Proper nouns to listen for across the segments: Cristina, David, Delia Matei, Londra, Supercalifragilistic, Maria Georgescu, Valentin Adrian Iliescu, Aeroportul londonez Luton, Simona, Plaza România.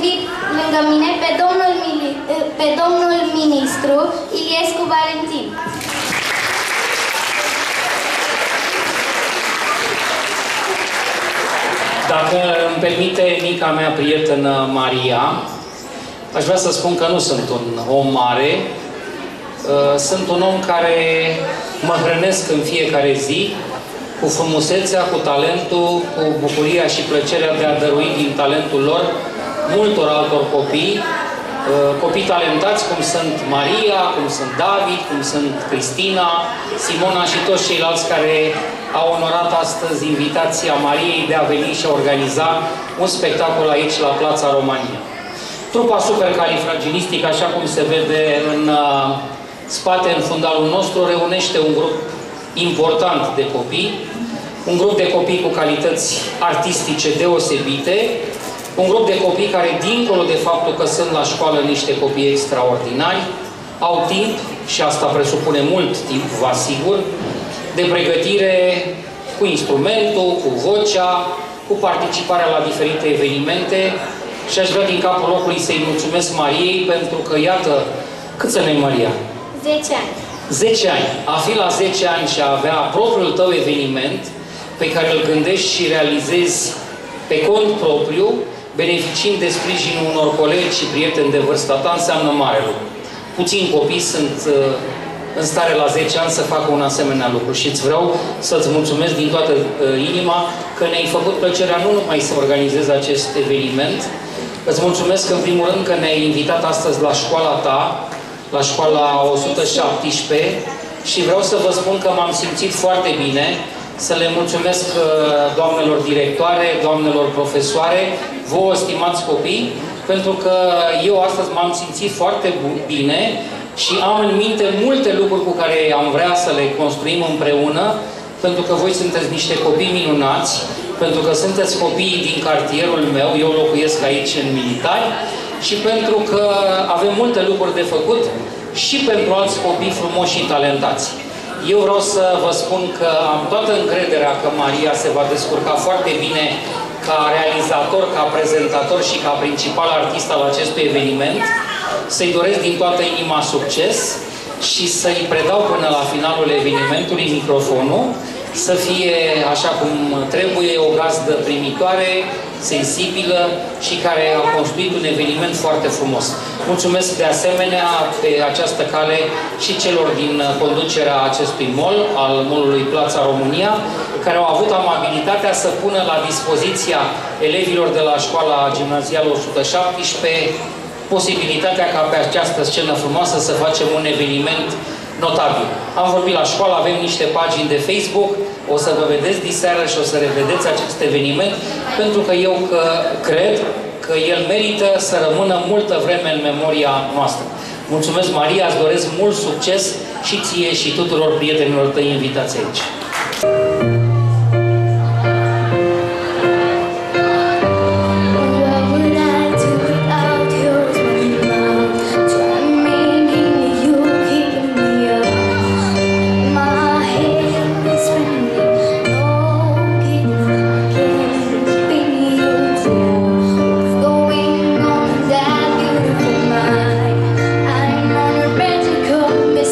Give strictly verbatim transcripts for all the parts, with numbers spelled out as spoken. clip lângă mine pe domnul, pe domnul ministru Iliescu Valentin. Dacă îmi permite mica mea prietenă Maria, aș vrea să spun că nu sunt un om mare, sunt un om care mă hrănesc în fiecare zi cu frumusețea, cu talentul, cu bucuria și plăcerea de a dărui din talentul lor multor altor copii, copii talentați cum sunt Maria, cum sunt David, cum sunt Cristina, Simona și toți ceilalți care au onorat astăzi invitația Mariei de a veni și a organiza un spectacol aici la Plaza România. Trupa Supercalifragilistic, așa cum se vede în spate, în fundalul nostru, reunește un grup important de copii, un grup de copii cu calități artistice deosebite, un grup de copii care, dincolo de faptul că sunt la școală niște copii extraordinari, au timp, și asta presupune mult timp, vă asigur, de pregătire cu instrumentul, cu vocea, cu participarea la diferite evenimente, și aș vrea din capul locului să-i mulțumesc Mariei pentru că, iată, câți ani ai, Maria? zece ani. zece ani. A fi la zece ani și a avea propriul tău eveniment pe care îl gândești și realizezi pe cont propriu, beneficiind de sprijinul unor colegi și prieteni de vârsta ta, înseamnă mare lucru. Puțini copii sunt în stare la zece ani să facă un asemenea lucru și îți vreau să-ți mulțumesc din toată inima că ne-ai făcut plăcerea nu numai să organizezi acest eveniment. Îți mulțumesc în primul rând că ne-ai invitat astăzi la școala ta, la școala o sută șaptesprezece, și vreau să vă spun că m-am simțit foarte bine, să le mulțumesc doamnelor directoare, doamnelor profesoare, vouă, stimați copii, pentru că eu astăzi m-am simțit foarte bine și am în minte multe lucruri cu care am vrea să le construim împreună, pentru că voi sunteți niște copii minunați, pentru că sunteți copiii din cartierul meu, eu locuiesc aici în Militari, și pentru că avem multe lucruri de făcut și pentru alți copii frumoși și talentați. Eu vreau să vă spun că am toată încrederea că Maria se va descurca foarte bine ca realizator, ca prezentator și ca principal artist al acestui eveniment. Să-i doresc din toată inima succes și să-i predau până la finalul evenimentului microfonul, să fie, așa cum trebuie, o gazdă primitoare, sensibilă și care a construit un eveniment foarte frumos. Mulțumesc de asemenea pe această cale și celor din conducerea acestui mall, al mall-ului Plaza România, care au avut amabilitatea să pună la dispoziția elevilor de la școala gimnazială o sută șaptesprezece posibilitatea ca pe această scenă frumoasă să facem un eveniment notabil. Am vorbit la școală, avem niște pagini de Facebook, o să vă vedeți diseară și o să revedeți acest eveniment, pentru că eu că, cred că el merită să rămână multă vreme în memoria noastră. Mulțumesc, Maria, îți doresc mult succes și ție și tuturor prietenilor tăi invitați aici.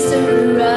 Thank you.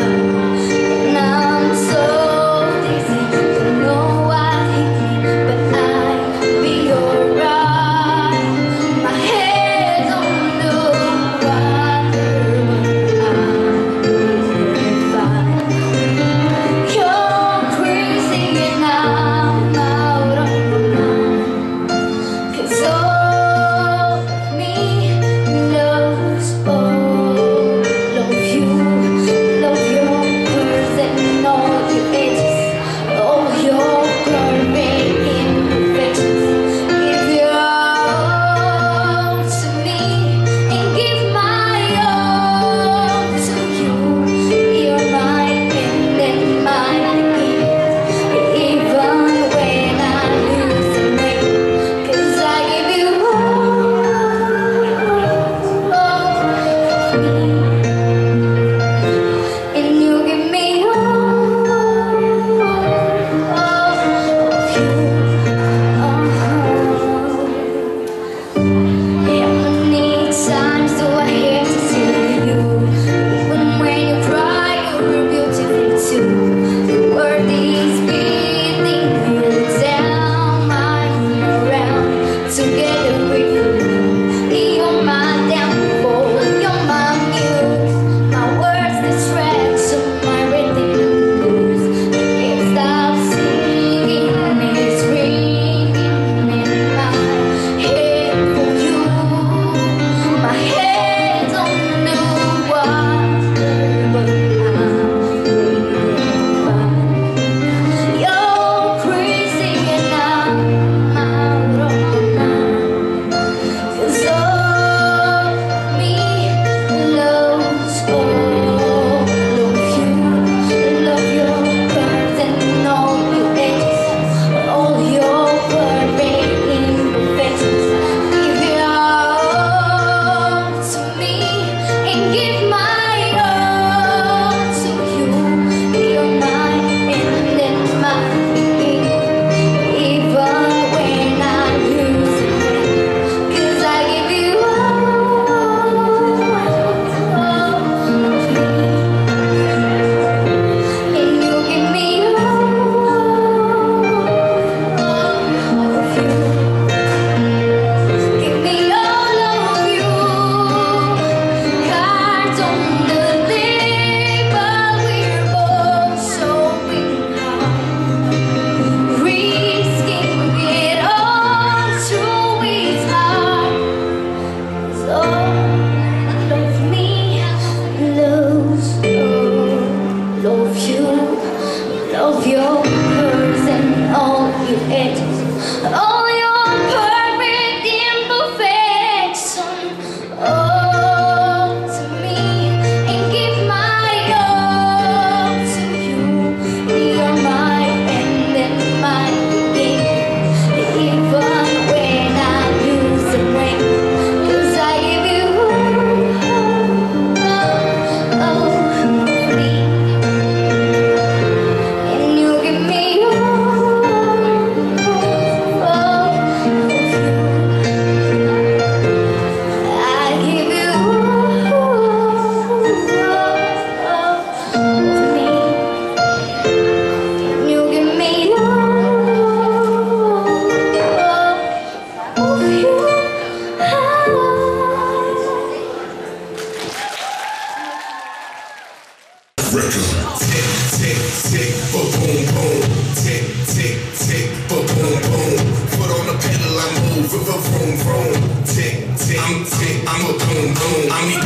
tick, for boom, boom. Tick, tick, tick, for boom, boom. Foot on the pedal, I move, for vroom, vroom. Tick, tick, I'm tick, I'm a boom, boom. I mean.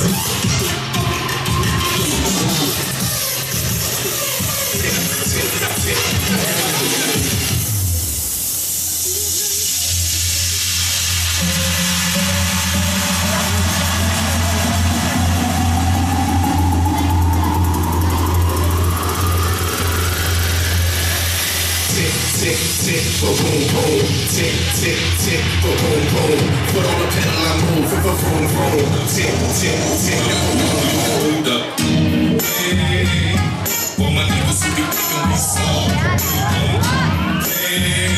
Tick, tick, tick, tick. Tick, tick, boom, boom, tick, tick, tick, boom, boom. Put on the pedal, I move, boom, boom. Tick, tick, tick, hold up. Hey, well, my niggas who be thinking we soft. Hey,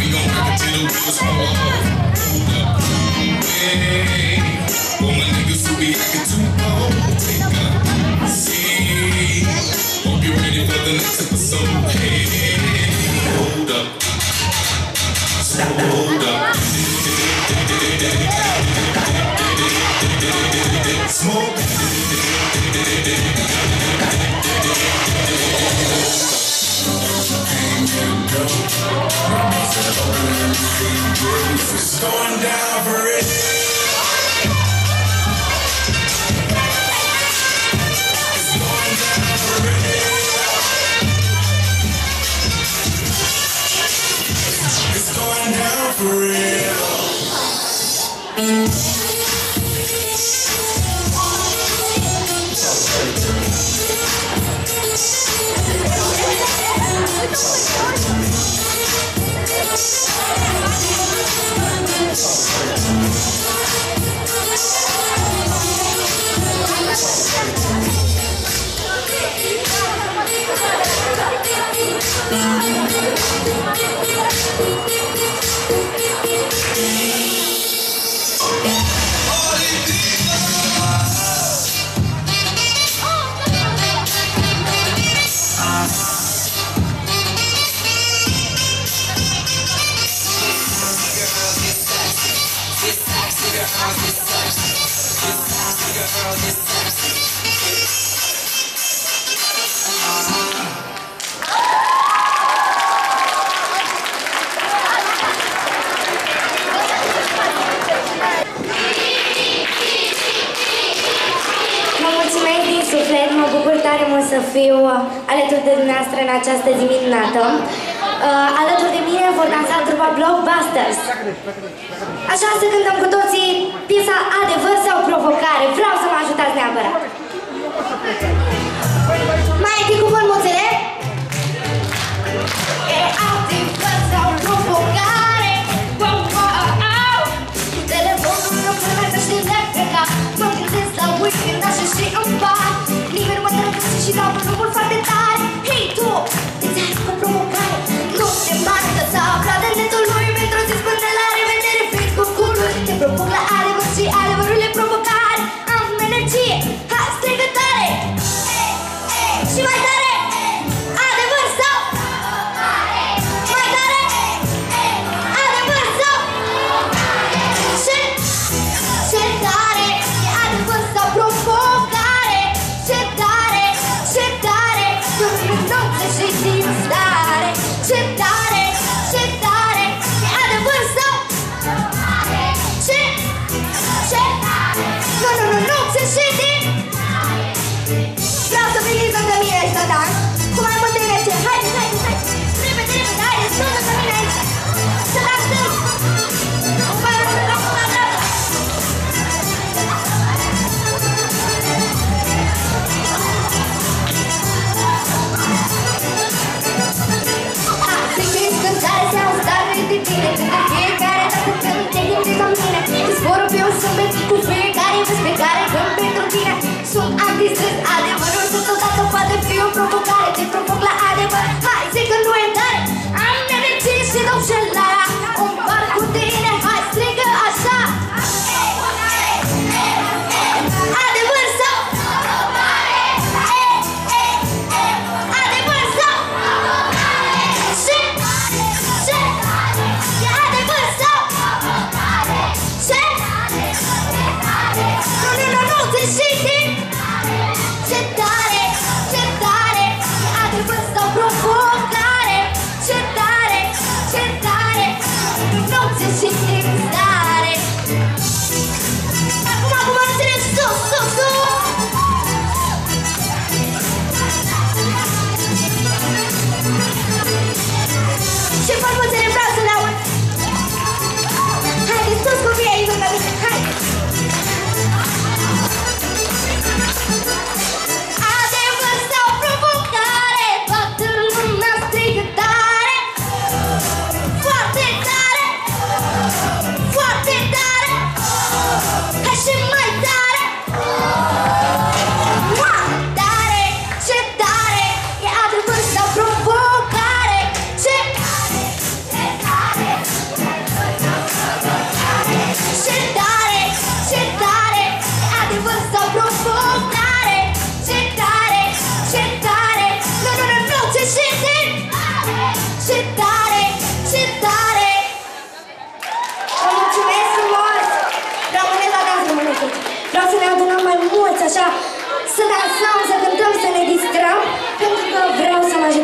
we gon' rock it till the wheels fall off. Hold up. Hey, well, my niggas who be acting too old. Take a seat. Hope you're ready for the next episode. Hey. Hold up, so hold up. Smoke. It's going down for it. Alături de dumneavoastră în această zi minunată. Uh, alături de mine vor dansa trupa Blockbusters. Așa să cântăm cu toții piesa Adevăr sau Provocare. Vreau să mă ajutați neapărat. Mai întâi cu formuțele. E adevăr sau provocare. Wow, wow, wow. Telefonul nu mă mai să-și neapăca. Mă gândesc la weekend, așa și în bar. Nimeni mă trăgăște și dau drumul foarte tare. Hei tu, îți ai o provocare. Nu te marcă sau aflată netul lui. Pentru zi spune la revedere, fiind cu culul. Te provoc la adevăr și adevărul e provocare. Am energie, hai, strigă tare. Hey, hey, și mai tare.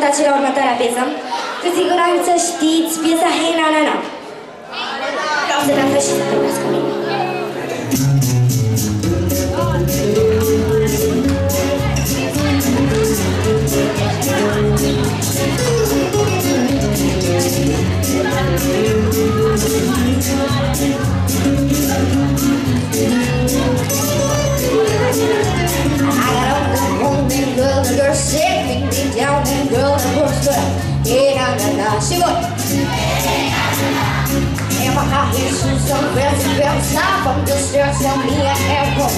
cântat și la următoarea piesă. Cu siguranță știți piesa Hey Na Na Na. Să vă și să vorbesc cu mine. Și voi! E măcar Iisus să-mi vreau să-mi vreau să-mi făcut să-mi să-mi mie eu voi!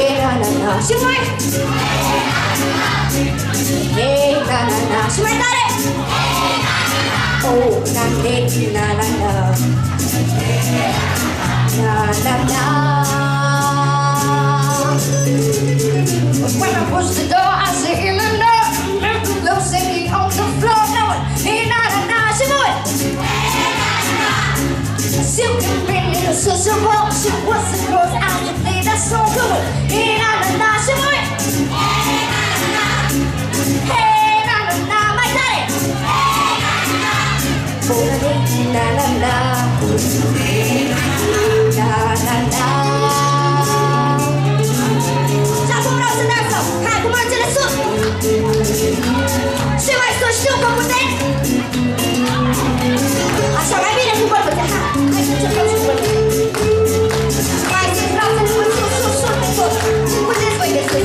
E na-na-na! Și mai! E na-na-na! Și mai tare! Oh, na-na-na-na-na! Na-na-na! When I push the door, I say, Helena! Love singing on the floor! No one! Hey, na-na-na! She knew it! She could be little sister, but she wasn't close. I did think that's so good. Hey, na-na-na, she knew it! Hey, na-na-na! Hey, na-na-na, my daddy! Hey, na-na-na! Oh, na-na-na! Hey, na-na-na! Na-na-na! Și acum vreau să dansă! Hai cu mărțile sus! Și mai să știu că puteți! Așa, mai bine cu bărbuțe, ha! Hai să încercăm și cu bărbuțe! Mai să vreau să-l spun sus, sus, sus, pe tot! Puteți voi destul!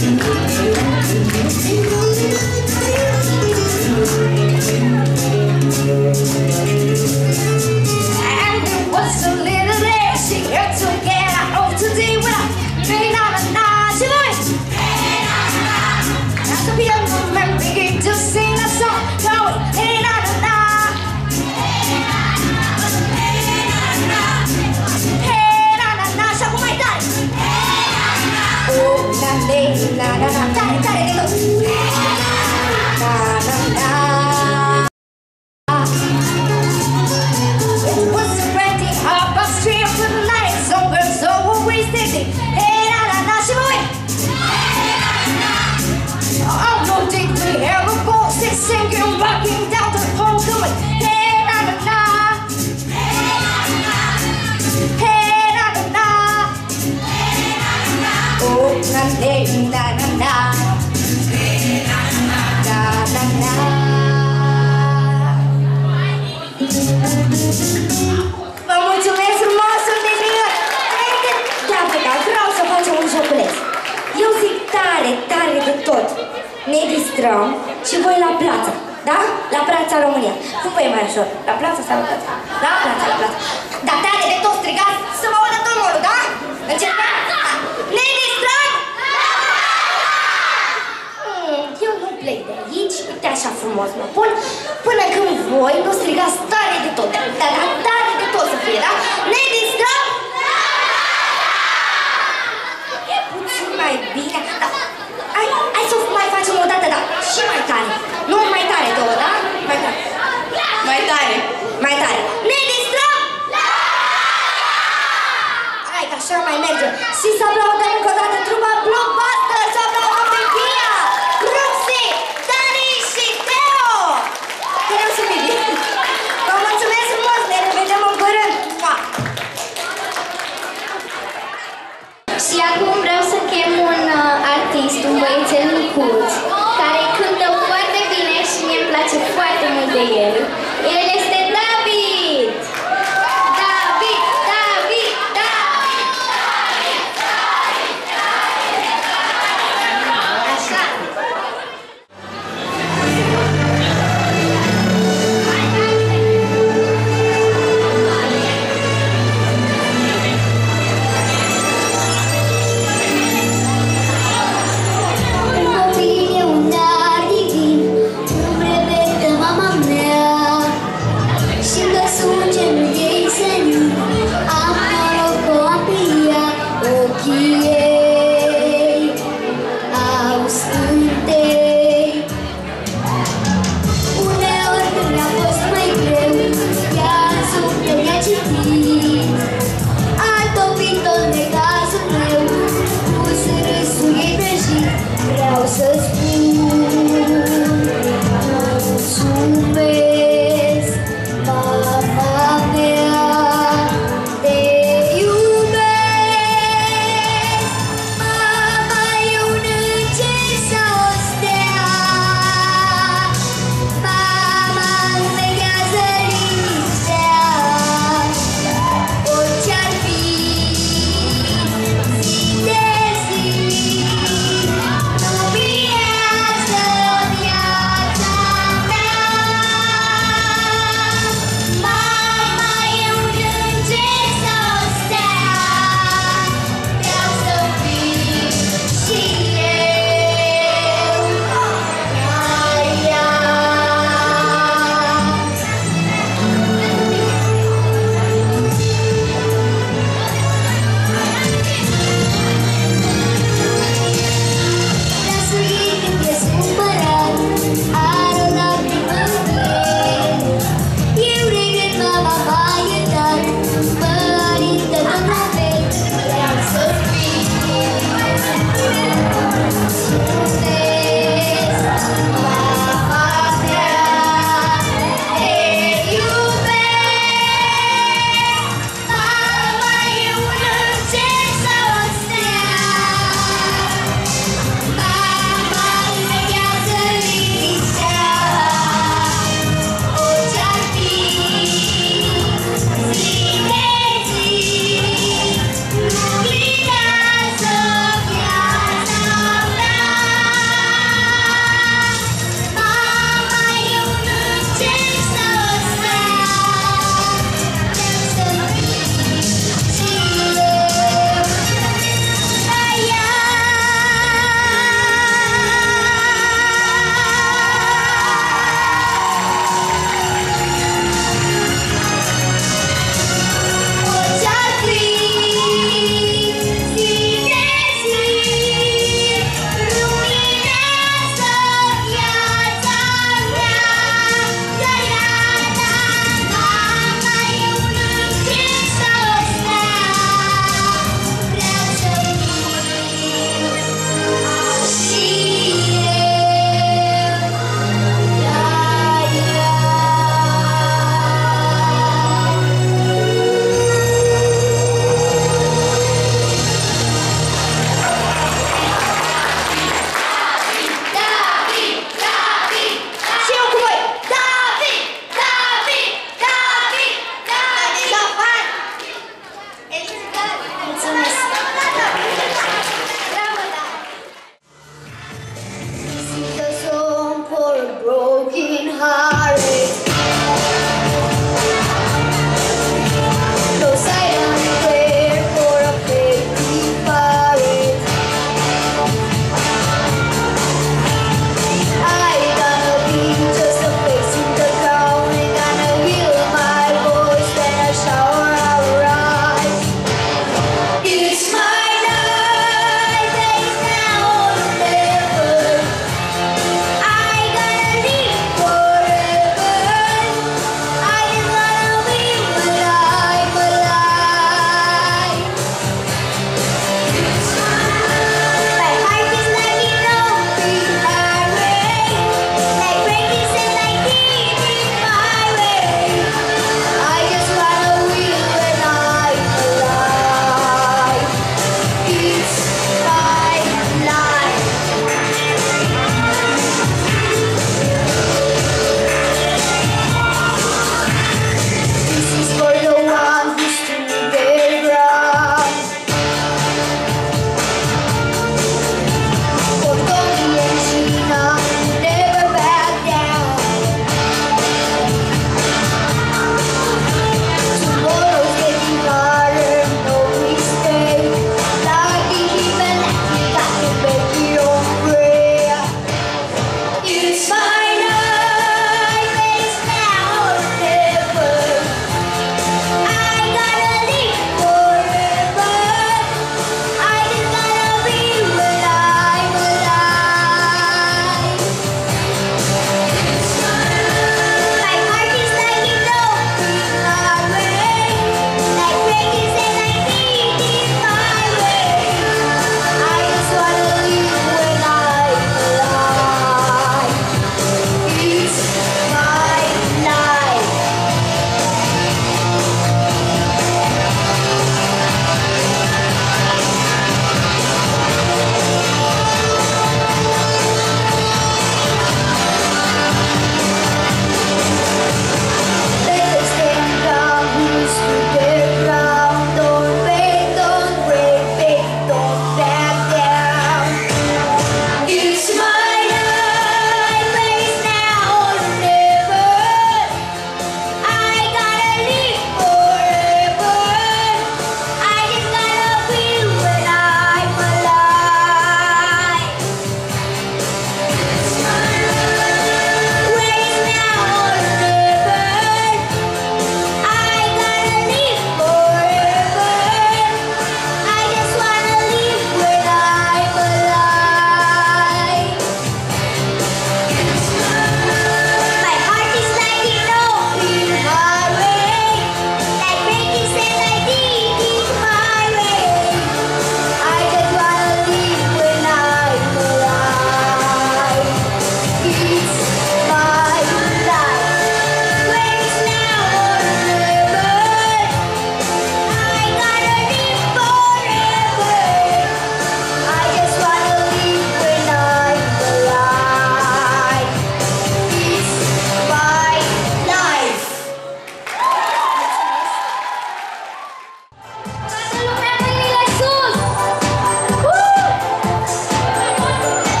And it was a little day, she had to get out of today when I made out a night. She went, hey na na, not to be a woman, begin to sing a song. Now it, hey na na, hey na na, hey na na, hey na na. Și acum mai tare, hey na na, oh na na na na, tare tare de tot, hey na na na na. It was a party up a street with lights on, girls always dancing. Hey na na na, she went. I don't think we ever both sit singing, walking down the hall going, hey na na na, hey na na, hey na na, hey na na, oh na na na na, hey na na na na. Vă mulțumesc frumos, unde vii? Chiar vreau, vreau să facem un joculeț. Eu zic tare, tare de tot. Ne distrăm și voi la plața, da? La Plaza România. Cum vă e mai ușor? La plața sau la plața? La plața, la plața. Dar tare de tot strigați să mă audă tot modul, da? Încercați? Da. Ne distrăm? Da! Hmm, eu nu plec de aici, uite așa frumos mă pun, până când voi nu strigați tare de tot. Dar da, da, tare de tot să fie, da? Ne distrăm? Da! E puțin mai bine, da? Hai să mai facem o dată, dar și mai tare. Nu mai tare două, da? Mai tare. Mai tare. Mai tare. Ne distrăm? Hai că așa mai merge. Și să aplaudăm încă o dată trupa Blockbuster, să aplaudăm pe Pia, Roxy, Dani și Teo. Vreau să mi vin. Vă mulțumesc frumos, ne revedem în curând. Și acum vreau să chem un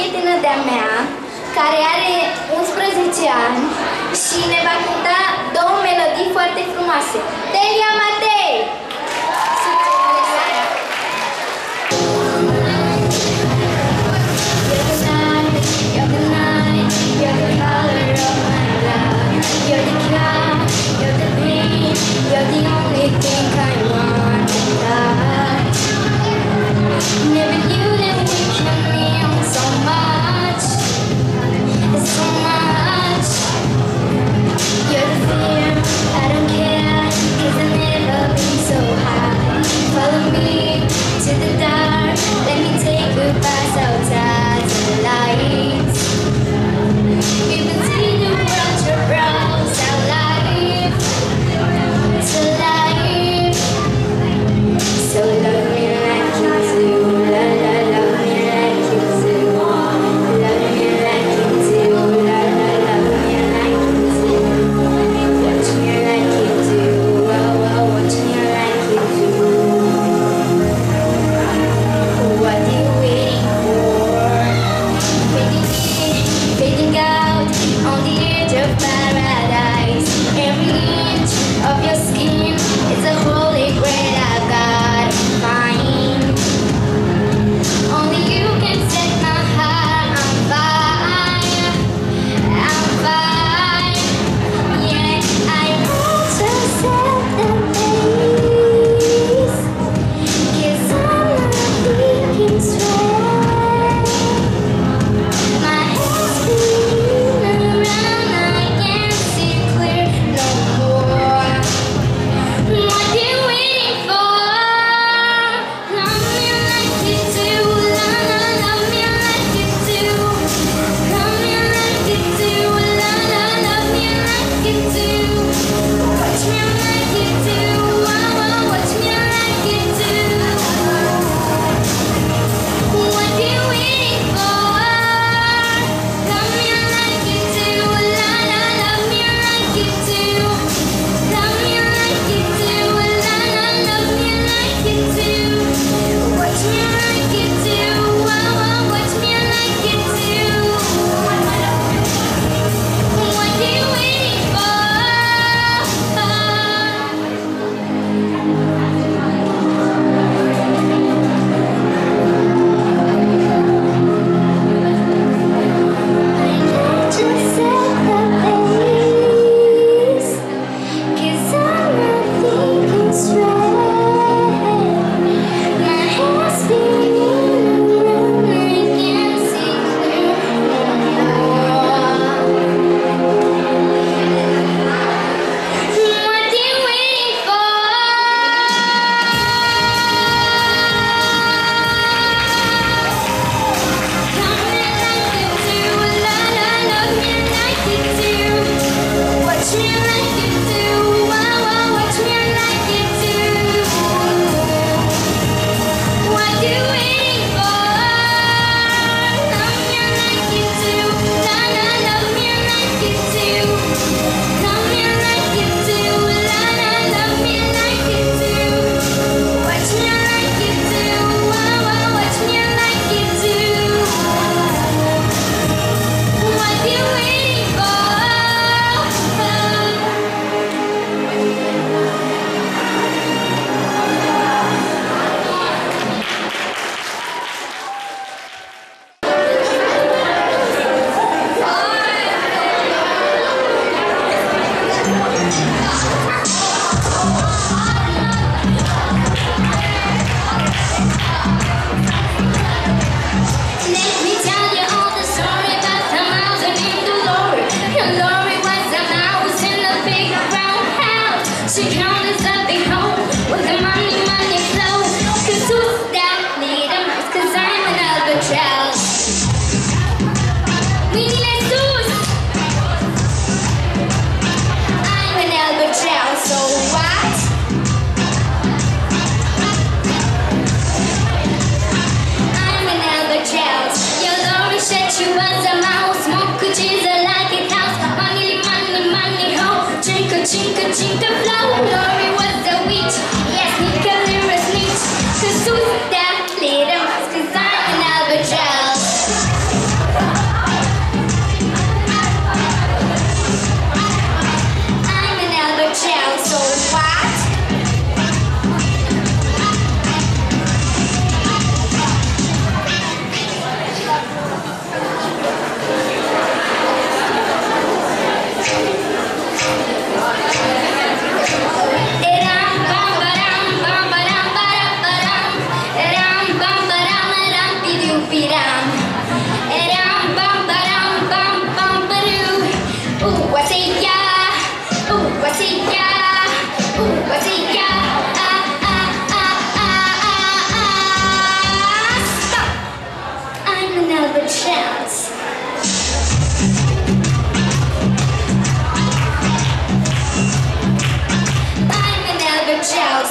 prietenă de-a mea, care are unsprezece ani și ne va cânta două melodii foarte frumoase. Delia Matei! I don't care, 'cause I never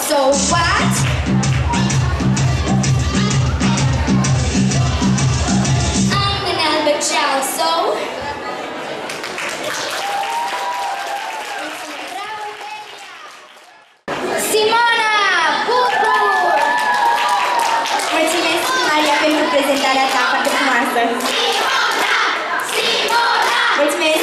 So what? I'm an Albert Child, so... Simona! Pupu! Mulțumesc, Maria, pentru prezentarea ta foarte frumoasă! Simona! Simona! Mulțumesc!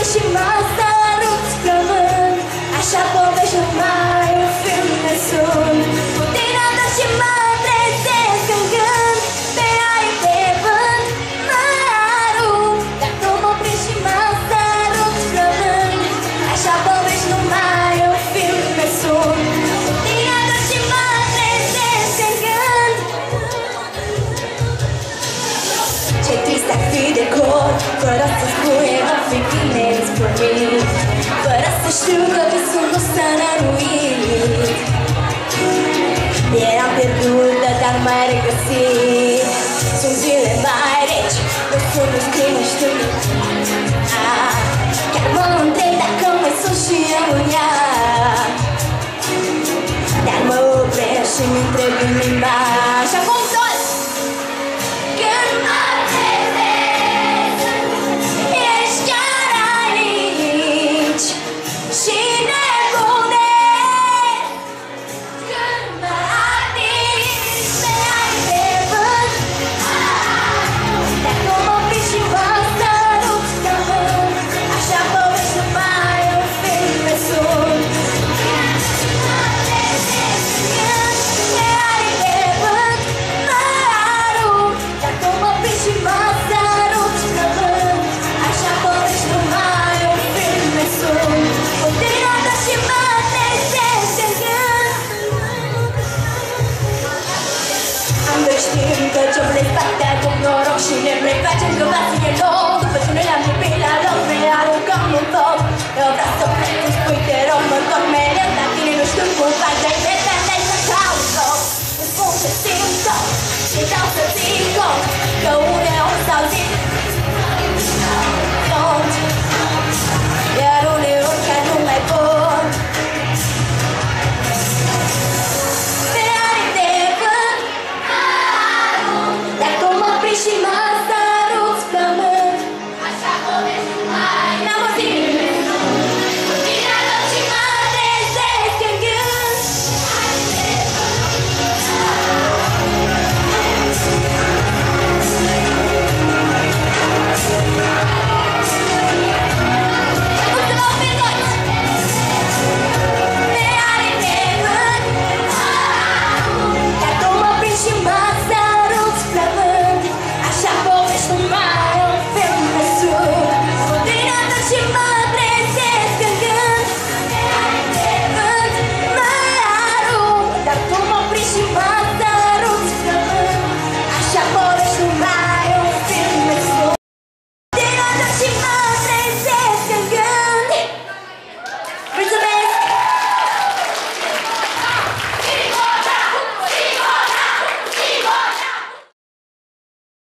Și m-a sărut mai regăsit. Sunt zile mai reci, nu spun în scrie, știu ah, chiar mă întreb dacă mai sunt și eu în ea. Dar mă opresc și-mi întreb în limba. Și acum toți! Când mă trezesc, ești chiar aici și nebune. Când mă atingi, te ai de vânt. Dar nu mă prind și mă sărut că vânt. Așa povești numai un film pe sunt. Ce vreți partea de noroc și ne prefacem că v-ați ieșit. După ce noi l-am iubit la loc, ne aruncăm un foc. Eu vreau să plec, îți spui, te rog, mă dormele.